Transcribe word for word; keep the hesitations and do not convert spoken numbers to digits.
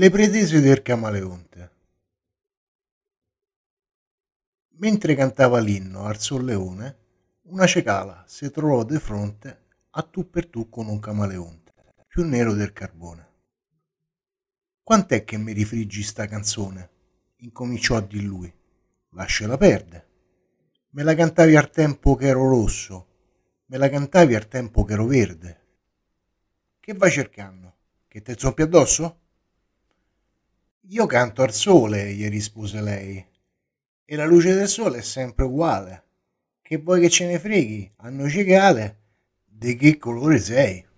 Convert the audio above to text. Le pretese del camaleonte. Mentre cantava l'inno al Sol Leone, una cicala si trovò di fronte a tu per tu con un camaleonte, più nero del carbone. «Quant'è che mi rifriggi sta canzone?» incominciò a dir lui. «Lasciala perdere. Me la cantavi al tempo che ero rosso, me la cantavi al tempo che ero verde. Che vai cercando? Che te zompi addosso?» «Io canto al sole», gli rispose lei, «e la luce del sole è sempre uguale. Che vuoi che ce ne freghi, a noi cicale, di che colore sei?»